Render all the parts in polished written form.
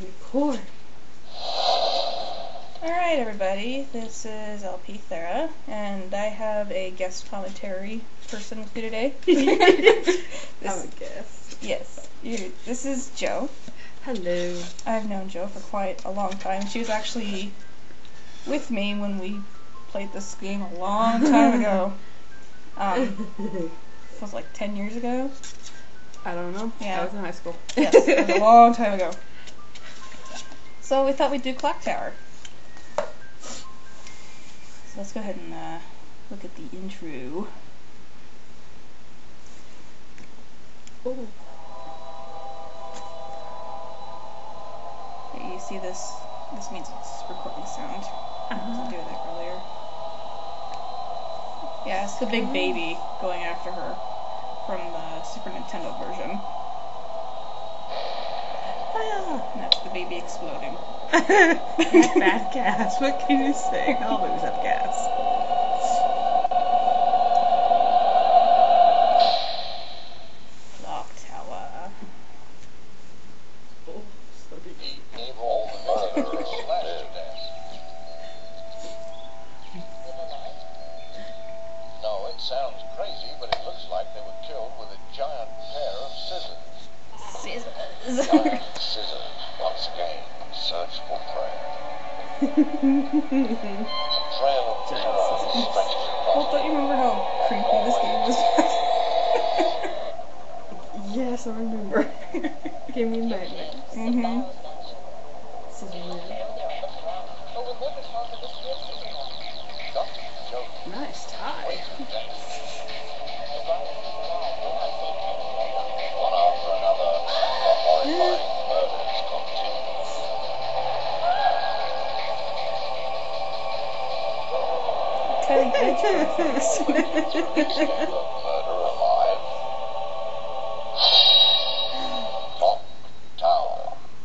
Record. Alright everybody, this is LP Thera, and I have a guest commentary person with me today. I'm a guest. Yes. This is Jo. Hello. I've known Jo for quite a long time. She was actually with me when we played this game a long time ago. It was like 10 years ago. I don't know. Yeah. I was in high school. Yes, it was a long time ago. So we thought we'd do Clock Tower. So let's go ahead and look at the intro. Ooh. Hey, you see this? This means it's recording sound. I was doing that earlier. Yeah, it's the big baby going after her from the Super Nintendo version. Ah, and that's the baby exploding. Bad gas, what can you say? All babies have gas. Clock Tower. Oh, sorry. The evil murderer slashed to death. No, it sounds crazy, but it looks like they were killed with a giant pair of scissors. Giant scissors, once again, search for prey. The trail of terror stretches across. Well, don't you remember how creepy this game was? Yes, I remember. Gave me nightmares. Mm-hmm. Scissors. Nice tie.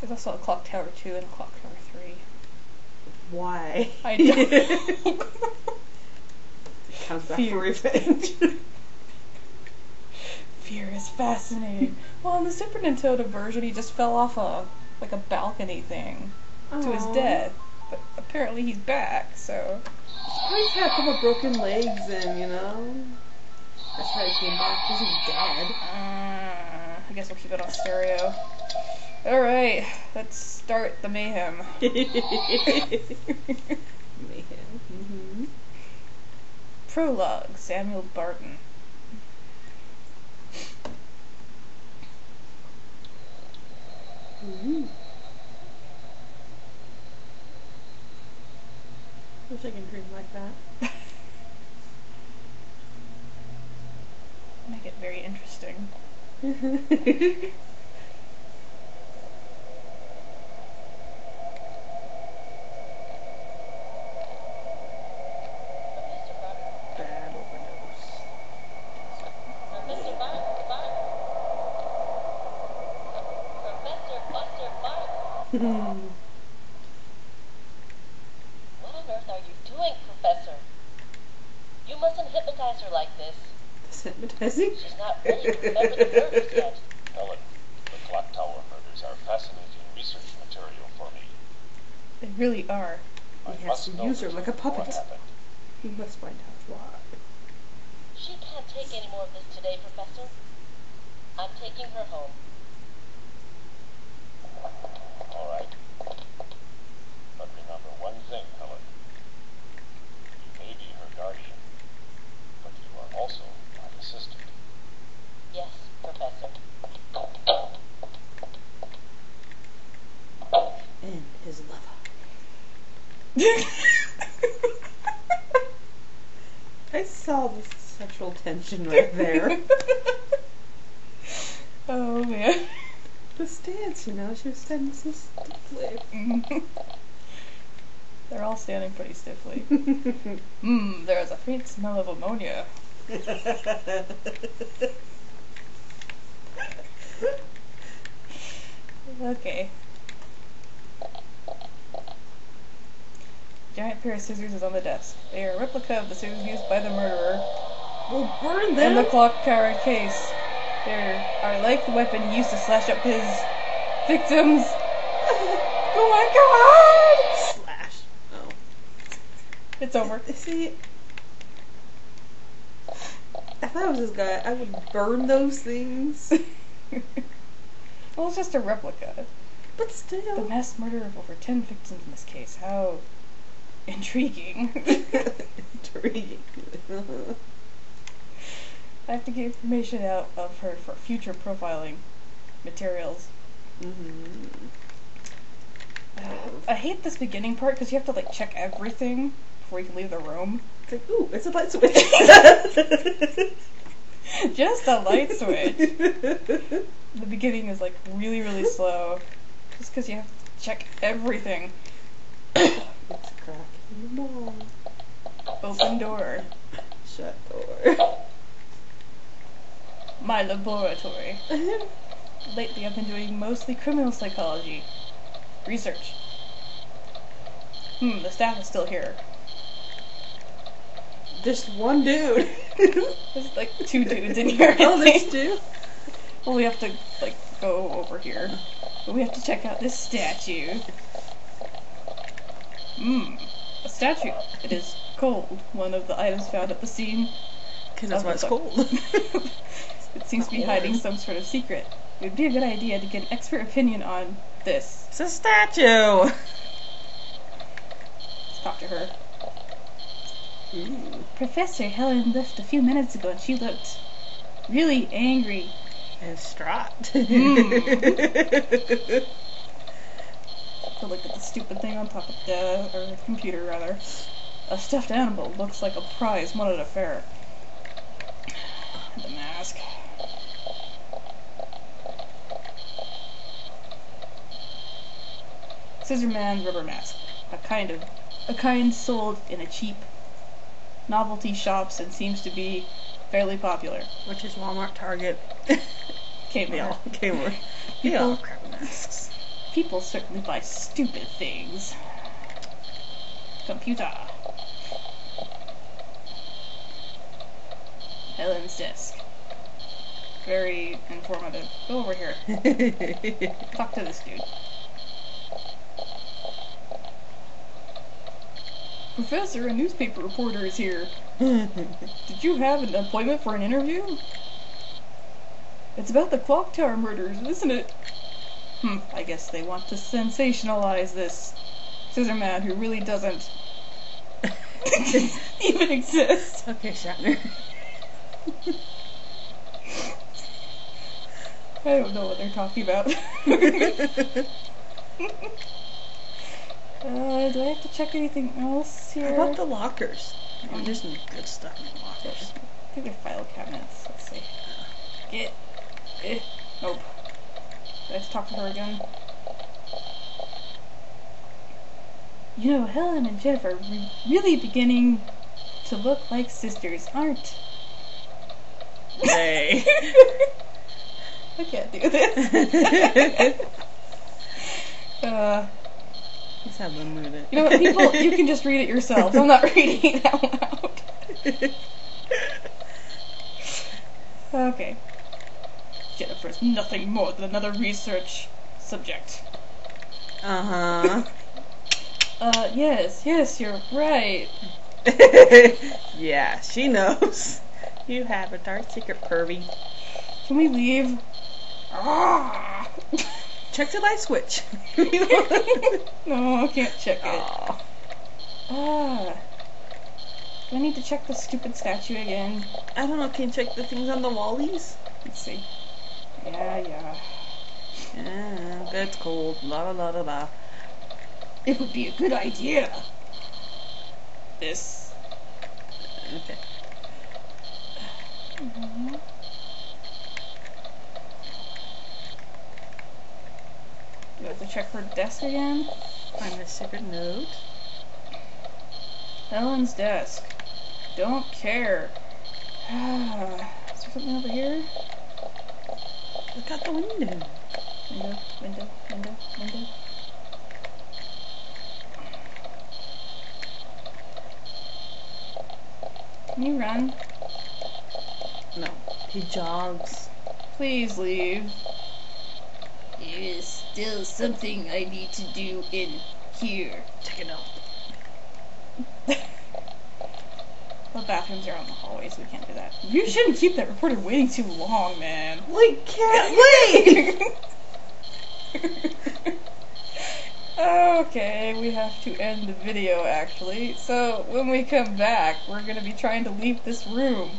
There's also a Clock Tower 2 and a Clock Tower 3. Why? I don't know. Comes back for revenge. Fear is fascinating. Well, in the Super Nintendo version, he just fell off a balcony thing to his death. But apparently he's back, so... He's had a couple of broken legs and, you know... That's how he came back, because he's dead. I guess we'll keep it on stereo. Alright, let's start the mayhem. Mayhem. Mm-hmm. Prologue, Samuel Barton. Mm-hmm. I wish I could dream like that. Make it very interesting. Bad overdose. Professor Buster. Professor Buster Buster. She's not ready to remember the murders yet. Helen, the Clock Tower murders are fascinating research material for me. They really are. He has to use her like a puppet. He must find out why. She can't take any more of this today, Professor. I'm taking her home. All right. But remember one thing, Helen. You may be her guardian, but you are also... assistant. Yes, Professor. And his lover. I saw the sexual tension right there. Oh man. The stance, you know, she was standing so stiffly. They're all standing pretty stiffly. There is a faint smell of ammonia. Okay. Giant pair of scissors is on the desk. They are a replica of the scissors used by the murderer. We'll burn them! In the Clock Tower case. They are like the weapon used to slash up his victims. Oh my god! Slash. Oh. It's over. See? If I was this guy, I would burn those things. Well, it's just a replica. But still. The mass murder of over 10 victims in this case. How intriguing. Intriguing. I have to get information out of her for future profiling materials. Mm-hmm. I hate this beginning part because you have to like check everything before you can leave the room. It's like, ooh, it's a light switch. Just a light switch. The beginning is like really, really slow. Just because you have to check everything. It's cracking the wall. Open door. Shut door. My laboratory. Lately I've been doing mostly criminal psychology research. The staff is still here. Just one dude. There's like two dudes in here. Oh, there's two? Well, we have to, like, go over here. But we have to check out this statue. A statue. It is cold. One of the items found at the scene. Because that's why it's cold. It seems to be hiding some sort of secret. It would be a good idea to get an expert opinion on this. It's a statue! Let's talk to her. Ooh. Professor Helen left a few minutes ago and she looked really angry. And distraught. To look at the stupid thing on top of the computer, rather. A stuffed animal looks like a prize won at a fair. The mask. Scissorman rubber mask. A kind sold in a cheap novelty shops and seems to be fairly popular. Which is Walmart, Target, Kmart. Kmart. People all crap masks. People certainly buy stupid things. Computer. Helen's desk. Very informative. Go over here. Talk to this dude. Professor, a newspaper reporter is here. Did you have an appointment for an interview? It's about the Clock Tower murders, isn't it? I guess they want to sensationalize this Scissorman who really doesn't even exist. Okay, Shatner. I don't know what they're talking about. Do I have to check anything else here? How about the lockers? Oh, there's some good stuff in the lockers. I think they're file cabinets. Let's see. Get. Nope. Let's talk to her again. You know, Helen and Jeff are really beginning to look like sisters, aren't they? I can't do this. Let's have them read it. You know what, people, you can just read it yourselves. I'm not reading it out loud. Okay. Jennifer's nothing more than another research subject. Yes, you're right. Yeah, she knows. You have a dark secret, pervy. Can we leave? Ah! Check the light switch. No, I can't check it. Do I need to check the stupid statue again? I don't know, can you check the things on the wallies? Let's see. Yeah, that's cold. La la la la. It would be a good idea. This. Okay. You have to check her desk again. Find the secret note. Helen's desk. Don't care. Is there something over here? Look out the window. Window, window, window, window. Can you run? No. He jogs. Please leave. Yes. still something I need to do in here. Check it out. The bathrooms are on the hallway, so we can't do that. You shouldn't keep that recorder waiting too long, man. We can't wait! Okay, we have to end the video, actually. So, when we come back, we're gonna be trying to leave this room.